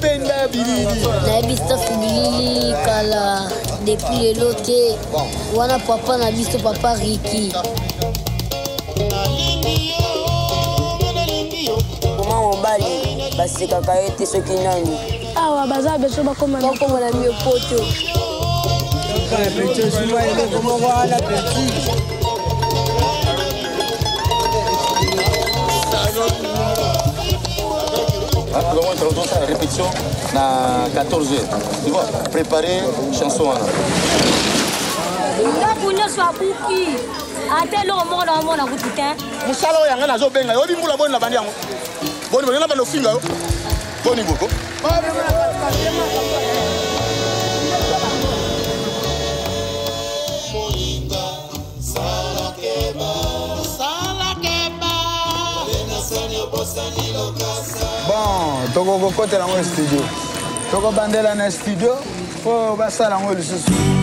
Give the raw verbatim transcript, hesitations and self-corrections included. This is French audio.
penda bilili na biso bilili kala depuis l'autre wana papa na biso papa Ricky comment on bali basi kaka ete soki nani awa bazabe so bakoma na komo na mio poto nous allons introduire ça à la répétition à quatorze heures. Tu vois, préparer une chanson. Bon, tu as un studio. Tu as un studio. Tu as un studio. Tu as un studio.